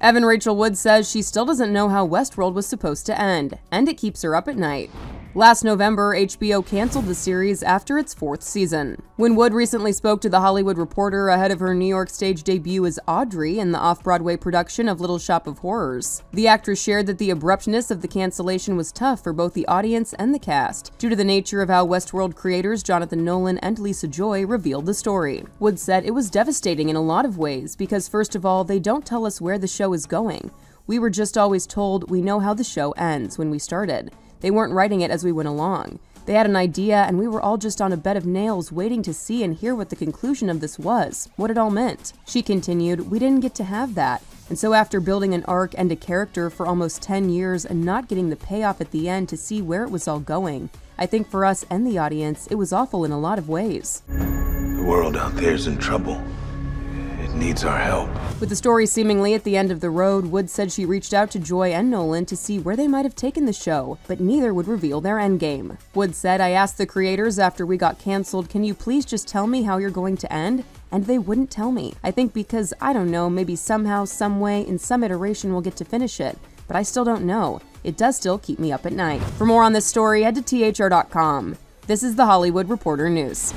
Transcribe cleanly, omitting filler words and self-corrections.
Evan Rachel Wood says she still doesn't know how Westworld was supposed to end, and it keeps her up at night. Last November, HBO canceled the series after its fourth season. When Wood recently spoke to The Hollywood Reporter ahead of her New York stage debut as Audrey in the off-Broadway production of Little Shop of Horrors, the actress shared that the abruptness of the cancellation was tough for both the audience and the cast, due to the nature of how Westworld creators Jonathan Nolan and Lisa Joy revealed the story. Wood said it was devastating in a lot of ways because, first of all, they don't tell us where the show is going. We were just always told we know how the show ends when we started. They weren't writing it as we went along. They had an idea, and we were all just on a bed of nails waiting to see and hear what the conclusion of this was, what it all meant. She continued, "We didn't get to have that. And so after building an arc and a character for almost 10 years and not getting the payoff at the end to see where it was all going, I think for us and the audience, it was awful in a lot of ways. The world out there's in trouble. Needs our help." With the story seemingly at the end of the road, Wood said she reached out to Joy and Nolan to see where they might have taken the show, but neither would reveal their endgame. Wood said, "I asked the creators after we got canceled, can you please just tell me how you're going to end? And they wouldn't tell me. I think because, I don't know, maybe somehow, someway, in some iteration we'll get to finish it, but I still don't know. It does still keep me up at night." For more on this story, head to thr.com. This is The Hollywood Reporter News.